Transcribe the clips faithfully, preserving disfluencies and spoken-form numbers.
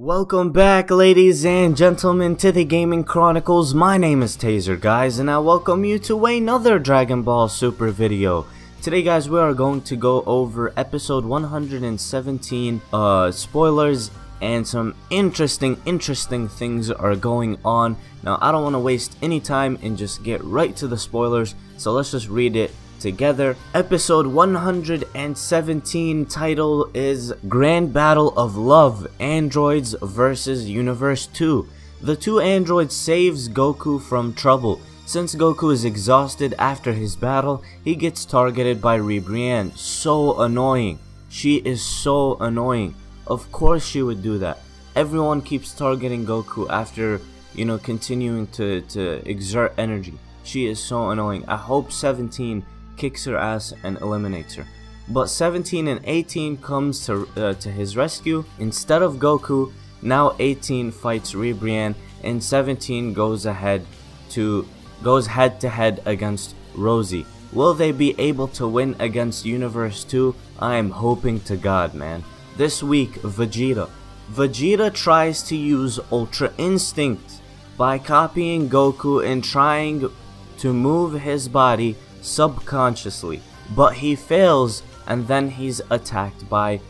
Welcome back, ladies and gentlemen, to the Gaming Chronicles. My name is Taser, guys, and I welcome you to another Dragon Ball Super video. Today, guys, we are going to go over episode one hundred seventeen uh, spoilers, and some interesting, interesting things are going on. Now, I don't want to waste any time and just get right to the spoilers, so let's just read it together. Episode one hundred seventeen title is Grand Battle of Love, Androids versus Universe two. The two androids saves Goku from trouble. Since Goku is exhausted after his battle, he gets targeted by Ribrianne. So annoying. She is so annoying. Of course she would do that. Everyone keeps targeting Goku after, you know, continuing to, to exert energy. She is so annoying. I hope seventeen kicks her ass and eliminates her. But seventeen and eighteen comes to, uh, to his rescue. Instead of Goku, now eighteen fights Ribrianne, and seventeen goes ahead to goes head to head against Rosie. Will they be able to win against Universe two? I am hoping to God, man. This week, Vegeta. Vegeta tries to use Ultra Instinct by copying Goku and trying to move his body subconsciously, but he fails, and then he's attacked by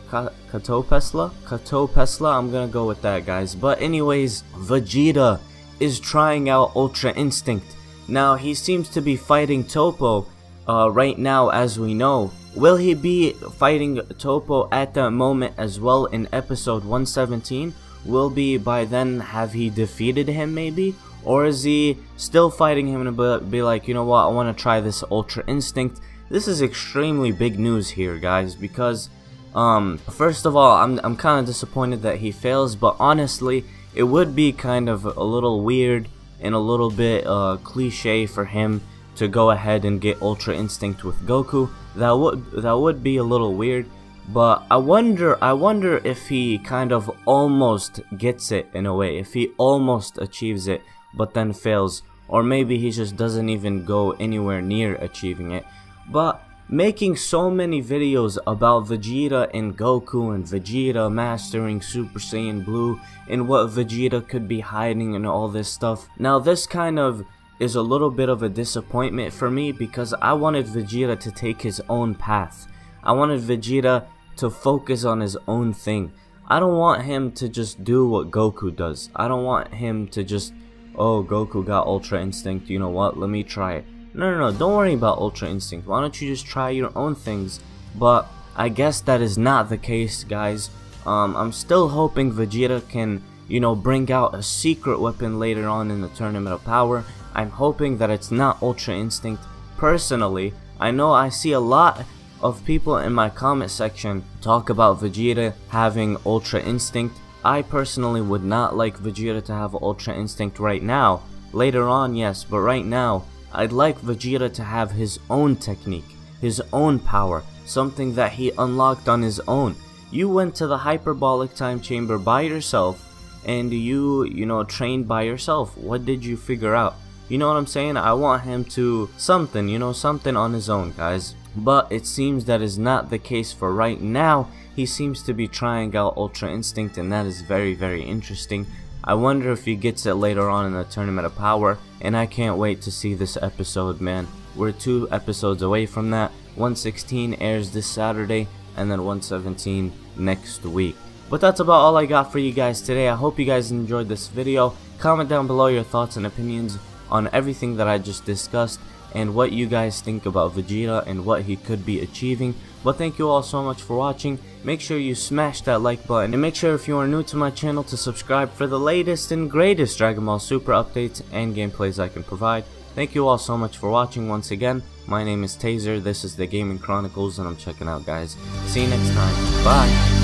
Kato Pesla. Kato Pesla, I'm gonna go with that, guys. But anyways, Vegeta is trying out Ultra Instinct. Now, he seems to be fighting Toppo uh, right now, as we know. Will he be fighting Toppo at that moment as well in episode one seventeen? Will be by then, have he defeated him maybe? Or is he still fighting him and be like, you know what, I want to try this Ultra Instinct? This is extremely big news here, guys, because um, first of all, I'm, I'm kind of disappointed that he fails, but honestly, it would be kind of a little weird and a little bit uh, cliche for him to go ahead and get Ultra Instinct with Goku. That would, that would be a little weird. But I wonder, I wonder if he kind of almost gets it in a way, if he almost achieves it, but then fails. Or maybe he just doesn't even go anywhere near achieving it. But making so many videos about Vegeta and Goku and Vegeta mastering Super Saiyan Blue and what Vegeta could be hiding and all this stuff. Now, this kind of is a little bit of a disappointment for me, because I wanted Vegeta to take his own path. I wanted Vegeta to focus on his own thing. I don't want him to just do what Goku does. I don't want him to just, oh, Goku got Ultra Instinct, you know what, let me try it. No, no, no, don't worry about Ultra Instinct. Why don't you just try your own things? But I guess that is not the case, guys. Um, I'm still hoping Vegeta can, you know, bring out a secret weapon later on in the Tournament of Power. I'm hoping that it's not Ultra Instinct. Personally, I know I see a lot of people in my comment section talk about Vegeta having Ultra Instinct. I personally would not like Vegeta to have Ultra Instinct right now. Later on, yes, but right now, I'd like Vegeta to have his own technique, his own power, something that he unlocked on his own. You went to the hyperbolic time chamber by yourself, and you, you know, trained by yourself. What did you figure out? You know what I'm saying? I want him to something, you know, something on his own, guys. But it seems that is not the case for right now. He seems to be trying out Ultra Instinct, and that is very, very interesting. I wonder if he gets it later on in the Tournament of Power, and I can't wait to see this episode, man. We're two episodes away from that. one sixteen airs this Saturday, and then one seventeen next week. But that's about all I got for you guys today. I hope you guys enjoyed this video. Comment down below your thoughts and opinions on everything that I just discussed, and what you guys think about Vegeta and what he could be achieving. But thank you all so much for watching. Make sure you smash that like button, and make sure, if you are new to my channel, to subscribe for the latest and greatest Dragon Ball Super updates and gameplays I can provide. Thank you all so much for watching once again. My name is Taser, this is the Gaming Chronicles, and I'm checking out, guys. See you next time. Bye.